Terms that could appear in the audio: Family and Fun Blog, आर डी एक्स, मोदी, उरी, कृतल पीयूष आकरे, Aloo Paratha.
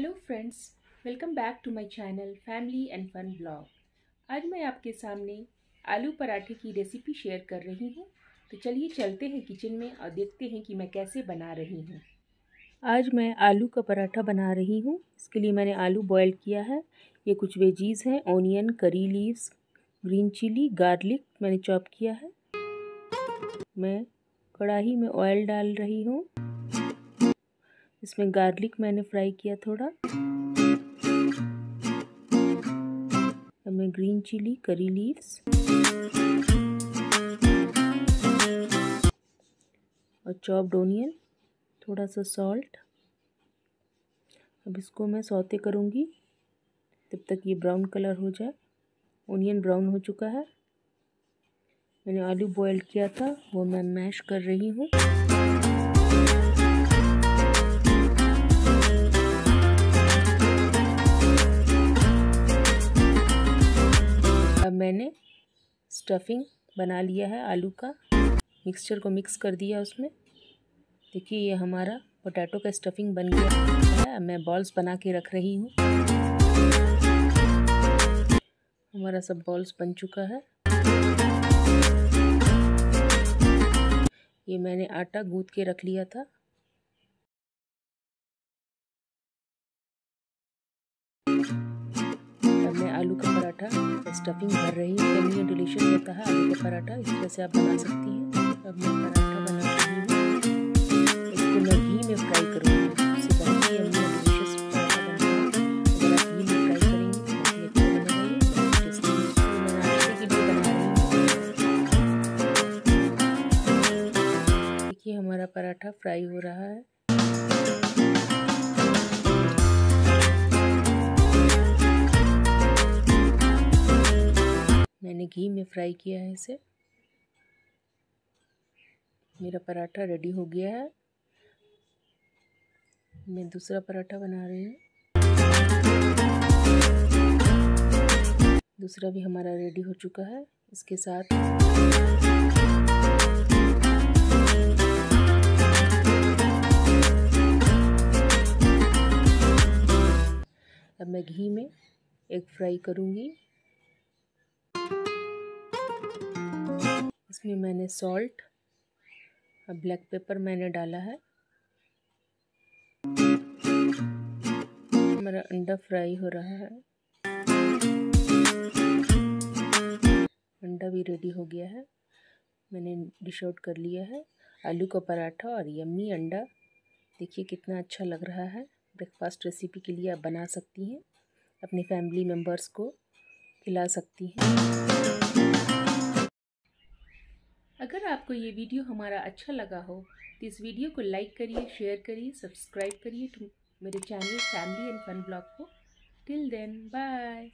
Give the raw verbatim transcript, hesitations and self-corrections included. Hello friends, welcome back to my channel family and fun blog. आज मैं आपके सामने आलू पराठे की रेसिपी शेयर कर रही हूँ। तो चलिए चलते हैं किचन में और देखते हैं कि मैं कैसे बना रही हूँ। आज मैं आलू का पराठा बना रही हूँ। इसके लिए मैंने आलू बॉयल किया है। ये कुछ वेजीज़ हैं, onion, curry leaves, green chilli, garlic मैंने चॉप किया है। मैं कढ़ाही में ऑयल डाल रही हूँ। इसमें गार्लिक मैंने फ्राई किया थोड़ा। अब मैं ग्रीन चिली, करी लीव्स और चॉप्ड ओनियन, थोड़ा सा सॉल्ट। अब इसको मैं सौते करूँगी तब तक ये ब्राउन कलर हो जाए। ओनियन ब्राउन हो चुका है। मैंने आलू बॉयल किया था वो मैं मैश कर रही हूँ। मैंने स्टफिंग बना लिया है आलू का। मिक्सचर को मिक्स कर दिया उसमें। देखिए ये हमारा पोटैटो का स्टफिंग बन गया है। मैं बॉल्स बना के रख रही हूँ। हमारा सब बॉल्स बन चुका है। ये मैंने आटा गूंथ के रख लिया था। मैं आलू का पराठा स्टफिंग भर रही हूँ। ये डिलीशियस होता है आलू का पराठा। इस तरह से आप बना सकती हैं। अब मैं पराठा बना रही हूँ। इसको मैं घी में फ्राई करूँगी। उससे बहुत ही अम्मी डिलीशियस पराठा बनाएंगे। अगर आप घी में फ्राई करेंगे तो बहुत ही अच्छा बनेगा। इसलिए मैं नाश्ते के लिए बना रही हूँ। देखिए हमारा पराठा फ्राई हो रहा है। मैंने घी में फ्राई किया है इसे। मेरा पराठा रेडी हो गया है। मैं दूसरा पराठा बना रही हूँ। दूसरा भी हमारा रेडी हो चुका है। इसके साथ अब मैं घी में एग फ्राई करूँगी। इसमें मैंने सॉल्ट और ब्लैक पेपर मैंने डाला है। मेरा अंडा फ्राई हो रहा है। अंडा भी रेडी हो गया है। मैंने डिश आउट कर लिया है। आलू का पराठा और यम्मी अंडा। देखिए कितना अच्छा लग रहा है। ब्रेकफास्ट रेसिपी के लिए आप बना सकती हैं। अपने फैमिली मेम्बर्स को खिला सकती हैं। अगर आपको ये वीडियो हमारा अच्छा लगा हो तो इस वीडियो को लाइक करिए, शेयर करिए, सब्सक्राइब करिए मेरे channel family and fun blog को। Till then, bye.